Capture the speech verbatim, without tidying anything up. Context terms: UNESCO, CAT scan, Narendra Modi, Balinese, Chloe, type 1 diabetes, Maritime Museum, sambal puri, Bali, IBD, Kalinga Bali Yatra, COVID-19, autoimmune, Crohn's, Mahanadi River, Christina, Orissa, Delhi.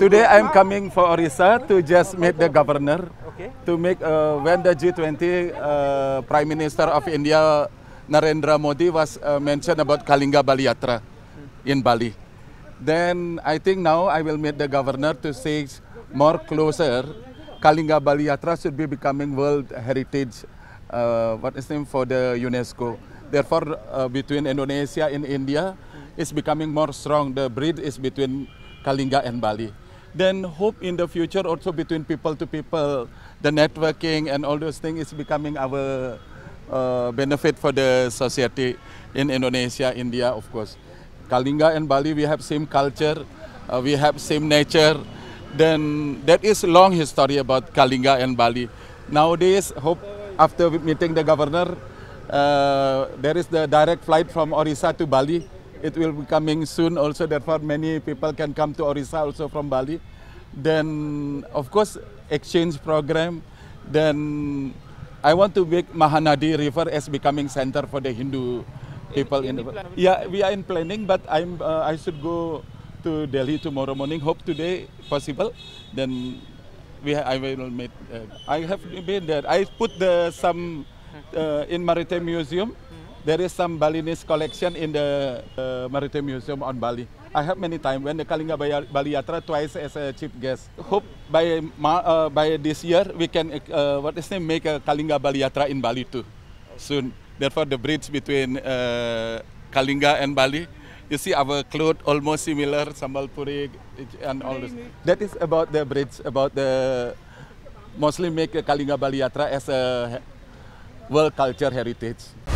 Today I'm coming for Orissa to just meet the governor, to make uh, when the G twenty uh, Prime Minister of India Narendra Modi was uh, mentioned about Kalinga Bali Yatra in Bali. Then I think now I will meet the governor to say more closer. Kalinga Bali Yatra should be becoming World Heritage, uh, what is name for the UNESCO. Therefore, uh, between Indonesia and India, it's becoming more strong. The bridge is between Kalinga and Bali. Then hope in the future also between people to people, the networking and all those things is becoming our uh, benefit for the society in Indonesia, India, of course. Kalinga and Bali, we have same culture, uh, we have same nature. Then that is long history about Kalinga and Bali. Nowadays, hope after meeting the governor, uh, there is the direct flight from Orissa to Bali. It will be coming soon also, therefore many people can come to Orissa also from Bali. Then, of course, exchange program. Then, I want to make Mahanadi River as becoming center for the Hindu people. In, in the, yeah, we are in planning, but I'm, uh, I should go to Delhi tomorrow morning. Hope today possible. Then, we ha I will meet. Uh, I have been there. I put the some uh, in Maritime Museum. There is some Balinese collection in the uh, Maritime Museum on Bali. I have many time when the Kalinga Bali Yatra twice as a chief guest. Hope by uh, by this year we can uh, what is name make a Kalinga Bali Yatra in Bali too soon. Therefore the bridge between uh, Kalinga and Bali. You see our cloth almost similar, sambal puri and all this. That is about the bridge, about the mostly make a Kalinga Bali Yatra as a world culture heritage.